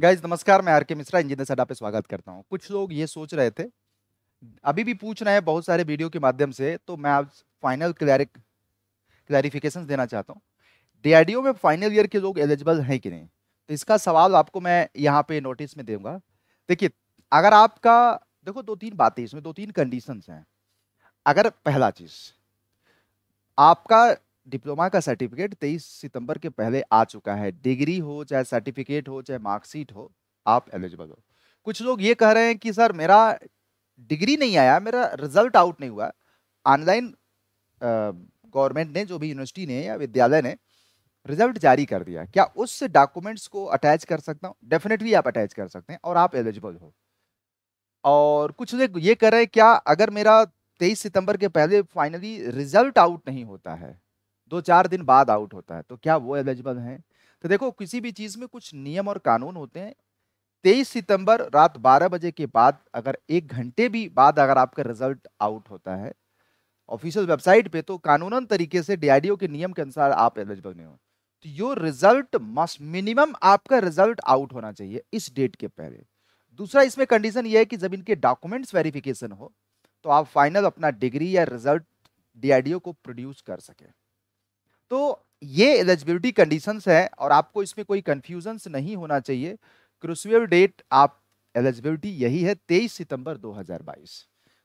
Guys नमस्कार, मैं are के मिश्रा इंजीनियर अड्डा पे स्वागत करता हूँ। कुछ लोग ये सोच रहे थे, अभी भी पूछ रहे हैं बहुत सारे वीडियो के माध्यम से, तो मैं आज फाइनल क्लैरिफिकेशन देना चाहता हूँ। DRDO में फाइनल ईयर के लोग एलिजिबल हैं कि नहीं, तो इसका सवाल आपको मैं यहाँ पे नोटिस में दूंगा। देखिए, अगर आपका देखो दो तीन बातें, इसमें दो तीन कंडीशंस हैं। अगर पहला चीज़, आपका डिप्लोमा का सर्टिफिकेट 23 सितंबर के पहले आ चुका है, डिग्री हो चाहे सर्टिफिकेट हो चाहे मार्कशीट हो, आप एलिजिबल हो। कुछ लोग ये कह रहे हैं कि सर मेरा डिग्री नहीं आया, मेरा रिजल्ट आउट नहीं हुआ। ऑनलाइन गवर्नमेंट ने, जो भी यूनिवर्सिटी ने या विद्यालय ने रिजल्ट जारी कर दिया, क्या उस डॉक्यूमेंट्स को अटैच कर सकता हूँ? डेफिनेटली आप अटैच कर सकते हैं और आप एलिजिबल हो। और कुछ लोग ये कह रहे हैं, क्या अगर मेरा 23 सितंबर के पहले फाइनली रिजल्ट आउट नहीं होता है, 2-4 दिन बाद आउट होता है, तो क्या वो एलिजिबल हैं? तो देखो, किसी भी चीज़ में कुछ नियम और कानून होते हैं। 23 सितंबर रात 12 बजे के बाद, अगर 1 घंटे भी बाद अगर आपका रिजल्ट आउट होता है ऑफिशियल वेबसाइट पे, तो कानूनन तरीके से DRDO के नियम के अनुसार आप एलिजिबल नहीं हो। तो यो रिजल्ट मस्ट, मिनिमम आपका रिजल्ट आउट होना चाहिए इस डेट के पहले। दूसरा, इसमें कंडीशन ये है कि जब इनके डॉक्यूमेंट्स वेरिफिकेशन हो तो आप फाइनल अपना डिग्री या रिजल्ट DRDO को प्रोड्यूस कर सकें। तो ये एलिजिबिलिटी कंडीशंस है और आपको इसमें कोई कन्फ्यूजन्स नहीं होना चाहिए। क्रूशियल डेट आप एलिजिबिलिटी यही है, 23 सितंबर 2022।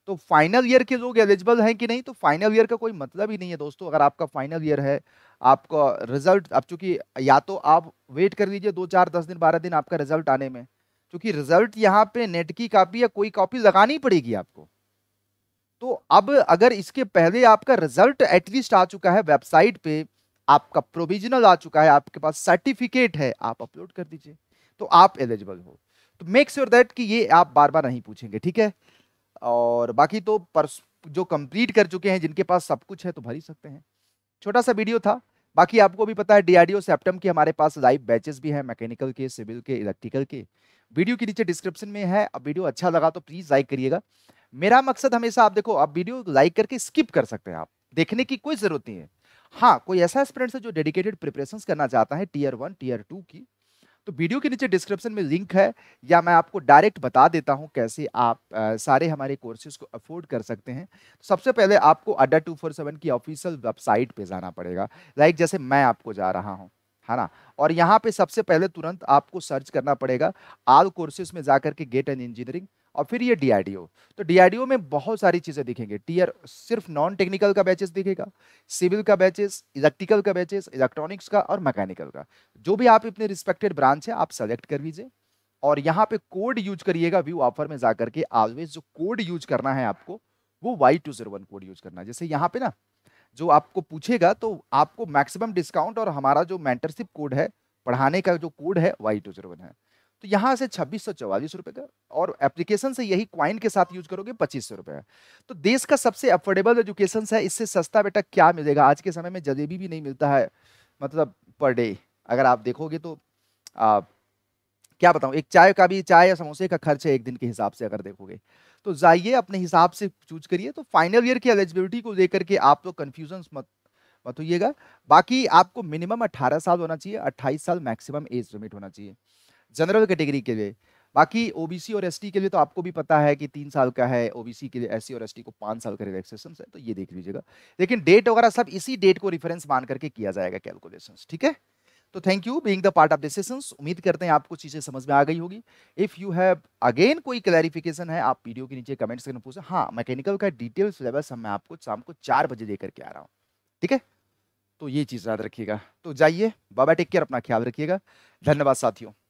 तो फाइनल ईयर के लोग एलिजिबल हैं कि नहीं, तो फाइनल ईयर का कोई मतलब ही नहीं है दोस्तों। अगर आपका फाइनल ईयर है, आपका रिजल्ट, अब चूंकि या तो आप वेट कर लीजिए 2-4, 10 दिन, 12 दिन आपका रिजल्ट आने में, चूंकि रिजल्ट यहाँ पे नेट की कापी या कोई कॉपी लगानी पड़ेगी आपको। तो अब अगर इसके पहले आपका रिजल्ट एटलीस्ट आ चुका है, वेबसाइट पे आपका प्रोविजनल आ चुका है, आपके पास सर्टिफिकेट है, आप अपलोड कर दीजिए, तो आप एलिजिबल हो। तो मेक श्योर दैट कि ये आप बार बार नहीं पूछेंगे, ठीक है। और बाकी तो जो कंप्लीट कर चुके हैं, जिनके पास सब कुछ है, तो भर ही सकते हैं। छोटा सा वीडियो था। बाकी आपको भी पता है, DRDO सेप्टम के हमारे पास लाइव बैचेस भी हैं, मैकेनिकल के, सिविल के, इलेक्ट्रिकल के। वीडियो के नीचे डिस्क्रिप्शन में है। अब वीडियो अच्छा लगा तो प्लीज़ लाइक करिएगा। मेरा मकसद हमेशा, आप देखो, आप वीडियो लाइक करके स्किप कर सकते हैं, आप देखने की कोई ज़रूरत नहीं है। हाँ, कोई ऐसा एस्पिरेंट है जो डेडिकेटेड प्रिपरेशंस करना चाहता है Tier 1, Tier 2 की, तो वीडियो के नीचे डिस्क्रिप्शन में लिंक है, या मैं आपको डायरेक्ट बता देता हूं कैसे आप सारे हमारे कोर्सेज को अफोर्ड कर सकते हैं। सबसे पहले आपको Adda247 की ऑफिशियल वेबसाइट पे जाना पड़ेगा, लाइक जैसे मैं आपको जा रहा हूँ, है ना। और यहाँ पे सबसे पहले तुरंत आपको सर्च करना पड़ेगा ऑल कोर्सेज में जाकर के, गेट एंड इंजीनियरिंग, और फिर ये DRDO। तो DRDO में बहुत सारी चीज़ें दिखेंगे। टीयर सिर्फ नॉन टेक्निकल का बैचेस दिखेगा, सिविल का बैचेस, इलेक्ट्रिकल का बैचेस, इलेक्ट्रॉनिक्स का और मैकेनिकल का। जो भी आप अपने रिस्पेक्टेड ब्रांच है, आप सेलेक्ट कर लीजिए और यहाँ पे कोड यूज करिएगा। व्यू ऑफर में जाकर के ऑलवेज जो कोड यूज करना है आपको, वो Y201 कोड यूज करना है। जैसे यहाँ पे ना, जो आपको पूछेगा, तो आपको मैक्सिमम डिस्काउंट, और हमारा जो मेंटरशिप कोड है, पढ़ाने का जो कोड है, Y201 है। तो यहाँ से 2644 रुपये का, और एप्लीकेशन से यही क्वाइन के साथ यूज करोगे 2500 रुपये। तो देश का सबसे अफोर्डेबल एजुकेशन है, इससे सस्ता बेटा क्या मिलेगा? आज के समय में जलेबी भी नहीं मिलता है, मतलब पर डे अगर आप देखोगे तो क्या बताऊँ, एक चाय का भी, चाय या समोसे का खर्च है एक दिन के हिसाब से अगर देखोगे। तो जाइए अपने हिसाब से चूज करिए। तो फाइनल ईयर की एलिजिबिलिटी को लेकर के आप लोग कन्फ्यूजन मत होइएगा। बाकी आपको मिनिमम 18 साल होना चाहिए, 28 साल मैक्सिमम एज लिमिट होना चाहिए जनरल कैटेगरी के लिए। बाकी OBC और ST के लिए तो आपको भी पता है कि 3 साल का है OBC के लिए, SC और ST को 5 साल का रिलैक्सेशन है, तो ये देख लीजिएगा। लेकिन डेट वगैरह सब इसी डेट को रेफरेंस मान करके किया जाएगा कैलकुलेशंस, ठीक है। तो thank you being the part of this sessions. उम्मीद करते हैं आपको चीज़ें समझ में आ गई होगी। इफ़ यू हैव अगेन कोई क्लैरिफिकेशन है, आप वीडियो के नीचे कमेंट्स करके पूछें। हाँ, मैकेनिकल का डिटेल सिलेबस मैं आपको शाम को 4 बजे देकर के आ रहा हूँ, ठीक है। तो ये चीज़ याद रखिएगा। तो जाइए, बाय बाय, टेक केयर, अपना ख्याल रखिएगा। धन्यवाद साथियों।